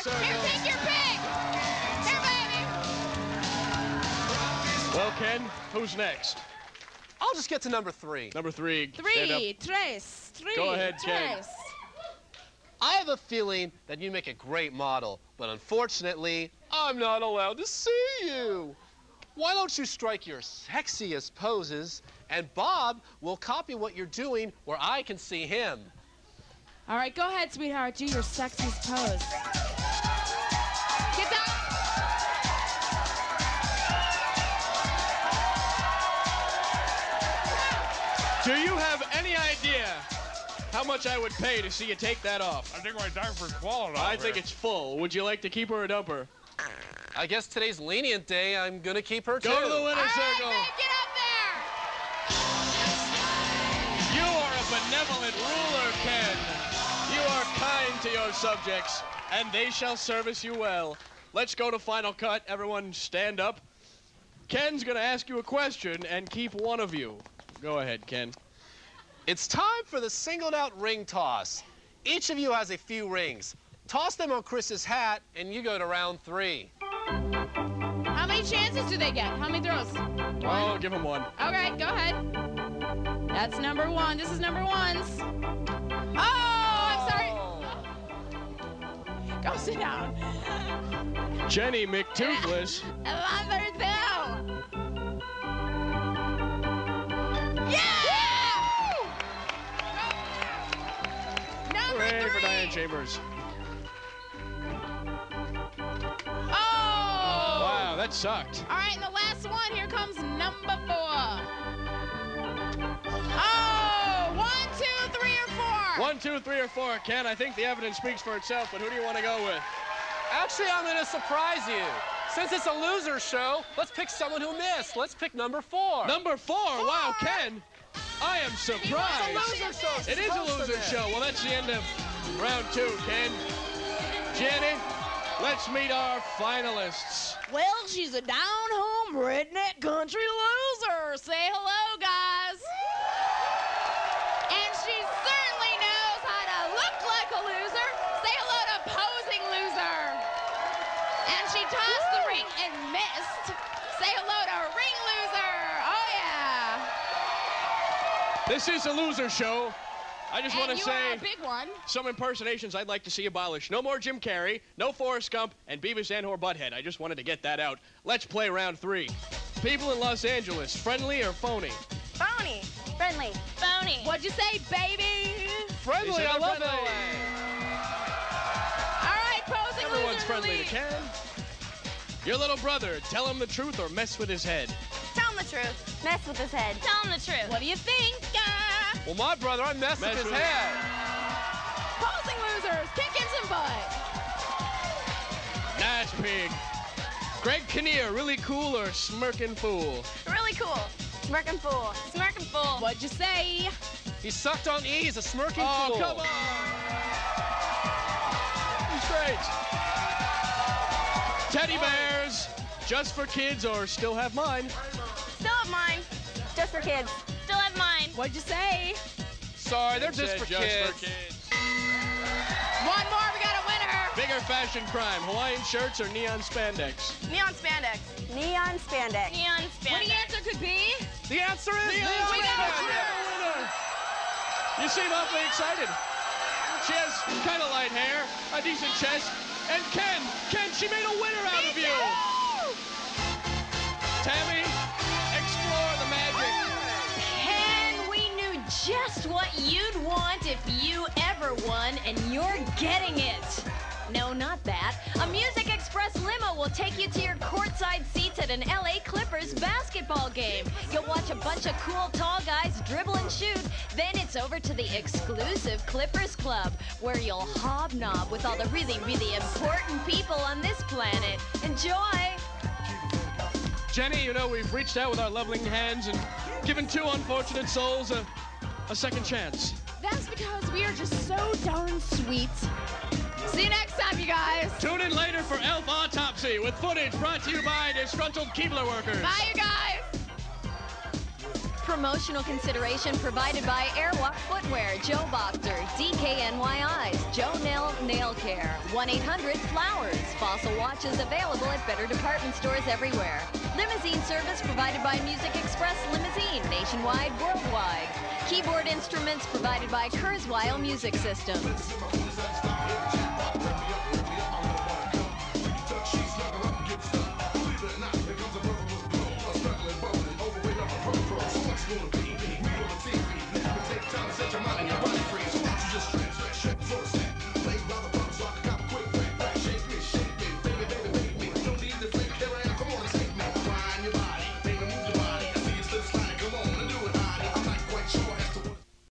circle. Here, take your pick. Here, baby. Well, Ken, who's next? I'll just get to number three. Number three. Three. Go ahead, Ken. Tres. I have a feeling that you make a great model, but unfortunately, I'm not allowed to see you. Why don't you strike your sexiest poses, and Bob will copy what you're doing where I can see him. All right, go ahead, sweetheart. Do your sexiest pose. Get that. Do you have any idea how much I would pay to see you take that off? I think my diaper's falling off. I think it's full. Would you like to keep her or dump her? I guess today's lenient day. I'm going to keep her, too. Go to the winner's circle. All right, man, get up there. You are a benevolent ruler, Ken. You are kind to your subjects, and they shall service you well. Let's go to Final Cut. Everyone stand up. Ken's going to ask you a question and keep one of you. Go ahead, Ken. It's time for the singled-out ring toss. Each of you has a few rings. Toss them on Chris's hat, and you go to round three. How many chances do they get? How many throws? One? Oh, give them one. All right, go ahead. That's number one. This is number ones. Oh, I'm sorry. Go sit down. Jenny McToothless. Number two. Hooray for Diane Chambers. Oh! Wow, that sucked. All right, and the last one. Here comes number four. Oh! One, two, three, or four. One, two, three, or four, Ken. I think the evidence speaks for itself, but who do you want to go with? Actually, I'm going to surprise you. Since it's a loser show, let's pick someone who missed. Let's pick number four. Number four? Wow, Ken. I am surprised. It is a loser show. Well, that's the end of round two, Ken. Jenny, let's meet our finalists. Well, she's a down-home redneck country loser. Say hello, guys. And she certainly knows how to look like a loser. Say hello to posing loser. And she tossed the ring and missed. Say hello to ring loser. Oh, yeah. This is a loser show. I just want to say some impersonations I'd like to see abolished. No more Jim Carrey, no Forrest Gump, and Beavis and Butt Head. I just wanted to get that out. Let's play round three. People in Los Angeles, friendly or phony? Phony. Friendly. Phony. What'd you say, baby? Friendly. I love that one. All right, posing. Everyone's friendly to Ken. Your little brother, tell him the truth or mess with his head. Tell him the truth. Mess with his head. Tell him the truth. What do you think? Well, my brother, I messed with his head. Posing losers, kicking some butt. Nice pig. Greg Kinnear, really cool or smirking fool? Really cool. Smirking fool. Smirking fool. What'd you say? He sucked on E. He's a smirking fool. Oh, come on. He's great. Teddy bears, just for kids or still have mine? Still have mine. Just for kids. Still have mine. What'd you say? Sorry, they're just for kids. One more, we got a winner. Bigger fashion crime, Hawaiian shirts or neon spandex? Neon spandex. Neon spandex. Neon spandex. What the answer could be? The answer is neon spandex. You seem awfully excited. She has kind of light hair, a decent chest, and Ken, she made a winner out of you. Tammy, explore the magic. Just what you'd want if you ever won, and you're getting it. No, not that. A Music Express limo will take you to your courtside seats at an LA Clippers basketball game. You'll watch a bunch of cool tall guys dribble and shoot. Then it's over to the exclusive Clippers Club, where you'll hobnob with all the really, really important people on this planet. Enjoy. Jenny, you know, we've reached out with our loving hands and given two unfortunate souls a second chance. That's because we are just so darn sweet. See you next time, you guys. Tune in later for Elf Autopsy with footage brought to you by disgruntled Keebler workers. Bye, you guys. promotional consideration provided by Airwalk Footwear, Joe Boxer, DKNYI's, Joe Nail Care, 1-800-Flowers, Fossil watches available at better department stores everywhere. Limousine service provided by Music Express Limousine, nationwide, worldwide. Keyboard instruments provided by Kurzweil Music Systems.